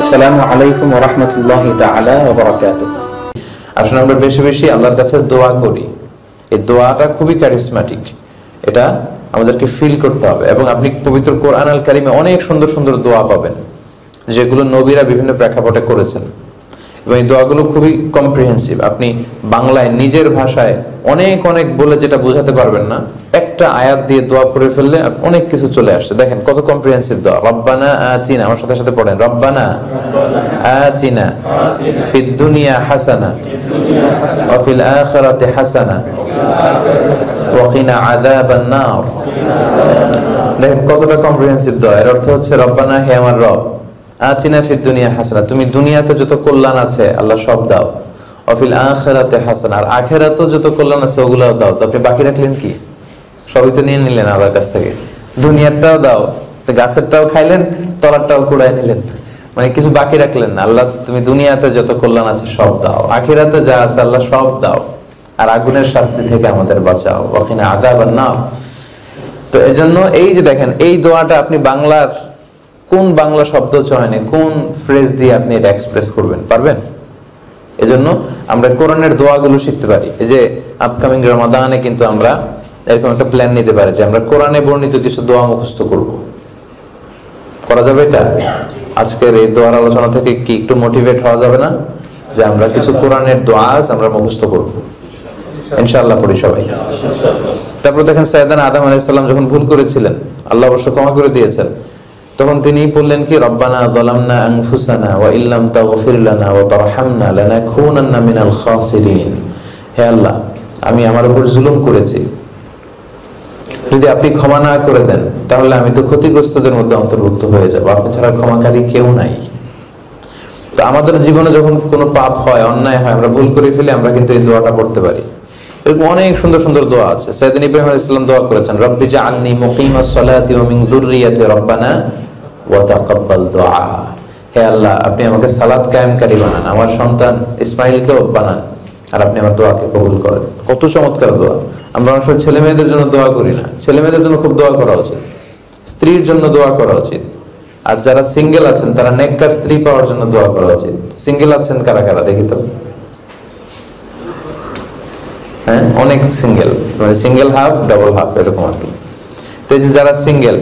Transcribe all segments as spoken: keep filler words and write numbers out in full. আসসালামু আলাইকুম ওয়া রাহমাতুল্লাহি তাআলা ওয়া বারাকাতুহু। আসলে আমরা বেশি বেশি আল্লাহর কাছে দোয়া করি, এই দোয়াটা খুবই কারিজম্যাটিক, এটা আমাদেরকে ফিল করতে হবে। এবং আপনি পবিত্র কোরআন আল কারিমে অনেক সুন্দর সুন্দর দোয়া পাবেন যেগুলো নবীরা বিভিন্ন প্রেক্ষাপটে করেছেন, এবং এই দোয়াগুলো খুবই কম্প্রিহেন্সিভ। আপনি বাংলায় নিজের ভাষায় অনেক অনেক বলে যেটা বোঝাতে পারবেন না, একটা আয়াত দিয়ে দোয়া পড়ে ফেললে অনেক কিছু চলে আসছে। দেখেন কত কম্প্রিহেন্সিভ দোয়া। রব্বানা আতিনা, আমার সাথে সাথে পড়েন, রব্বানা আতিনা ফিদ দুনিয়া হাসানা ওয়া ফিল আখিরাতি হাসানা ওয়া কিনা আযাবান নার। দেখেন কতটা কম্প্রিহেন্সিভ দোয়া। এর অর্থ হচ্ছে রব্বানা, হে আমার রব, আতিনা ফিদ দুনিয়া হাসানা, তুমি দুনিয়াতে যত কল্যাণ আছে আল্লাহ সব দাও, অফিল আখিরাতে হাসানা, আর আখিরাতেও যত কল্যাণ আছে ওগুলাও দাও। তো আপনি বাকি রাখলেন কি? সবই তো নিয়ে নিলেন আল্লাহর কাছ থেকে, দুনিয়ারটাও দাও, গাছেরটাও খাইলেন, তলারটাও কুড়াই নিলেন, মানে কিছু বাকি রাখলেন না। আল্লাহ তুমি দুনিয়াতে যত কল্যাণ আছে সব দাও, আখিরাতে যা আছে আল্লাহ সব দাও, আর আগুনের শাস্তি থেকে আমাদের বাঁচাও, ওয়াকিনা আযাবান নার। তো এজন্য এই যে দেখেন এই দোয়াটা আপনি বাংলার কোন বাংলা শব্দ চয়নে কোন ফ্রেজ দিয়ে আপনি এটা এক্সপ্রেস করবেন পারবেন। এজন্য আমরা কোরআনের দোয়াগুলো শিখতে পারি। এই যে আপকামিং রমাদানে কিন্তু আমরা এরকম একটা প্ল্যান নিতে পারি যে আমরা কোরআনে বর্ণিত কিছু দোয়া মুখস্থ করব। করা যাবে এটা? আজকের এই দোয়ার আলোচনা থেকে কি একটু মোটিভেট হওয়া যাবে না যে আমরা কিছু কোরআনের দোয়া আমরা মুখস্থ করব ইনশাআল্লাহ পড়ি সবাই। তারপর দেখেন সাইয়েদানা আদম আলাইহিস সালাম যখন ভুল করেছিলেন, আল্লাহ অবশ্য ক্ষমা করে দিয়েছেন, তখন তিনি বললেন কি, রব্বানা যালামনা আনফুসানা ওয়া ইল্লাম তাগফির লানা ওয়া তারহামনা লানাকুনান্না মিনাল খাসিরিন। হে আল্লাহ, আমি আমার উপর জুলুম করেছি, যদি আপনি ক্ষমা না করে দেন তাহলে আমি তো ক্ষতিগ্রস্তদের মধ্যে অন্তর্ভুক্ত হয়ে যাব, আপনি ছাড়া ক্ষমাকারী কেউ নাই। তো আমাদের জীবনে যখন কোনো পাপ হয়, অন্যায় হয়, আমরা ভুল করে ফেলি, আমরা কিন্তু এই দোয়াটা পড়তে পারি। এরকম অনেক সুন্দর সুন্দর দোয়া আছে। সাইয়েদিন ইব্রাহিম আলাইহিস সালাম দোয়া করেছেন, রব্বি জাআলনি মুকিমাস সালাতি ওয়া মিন যুররিয়াতি রব্বানা ওয়া তাকাব্বাল দুআ। হে আল্লাহ, আপনি আমাকে সালাত কায়েমকারী বানান, আমার সন্তান ইসমাঈলকেও বানান, আর আপনি আমার দোয়াকে কবুল করেন। কত চমৎকার দোয়া! আমরা আসলে ছেলে মেয়েদের জন্য দোয়া করি না, ছেলে মেয়েদের জন্য খুব দোয়া করা উচিত, স্ত্রীর জন্য দোয়া করা উচিত, আর যারা সিঙ্গেল আছেন তারা নেককার স্ত্রী পাওয়ার জন্য দোয়া করা উচিত। সিঙ্গেল আছেন কারা কারা দেখি তো? হ্যাঁ, অনেক সিঙ্গেল, মানে সিঙ্গেল হাফ ডাবল হাফ এরকম আর কি। তো যারা সিঙ্গেল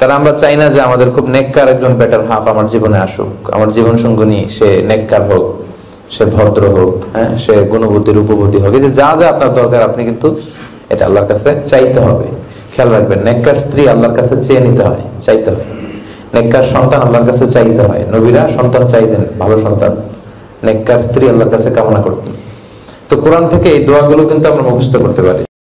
তারা আমরা চাই না যে আমাদের খুব নেককার একজন বেটার হাফ আমার জীবনে আসুক, আমার জীবন সঙ্গিনী সে নেককার হোক, সে ভদ্র হোক, হ্যাঁ সে গুণবুদ্ধি রূপবুদ্ধি হোক, এই যে যা যা আপনার দরকার আপনি কিন্তু এটা আল্লাহর কাছে চাইতে হবে। খেয়াল রাখবেন, নেককার স্ত্রী আল্লাহর কাছে চেয়ে নিতে হয়, চাইতে হয়, নেককার সন্তান আল্লাহর কাছে চাইতে হয়, নবীরা সন্তান চাইতেন, ভালো সন্তান, নেককার স্ত্রী আল্লাহর কাছে কামনা করতেন। তো কোরআন থেকে এই দোয়াগুলো কিন্তু আমরা মুখস্থ করতে পারি।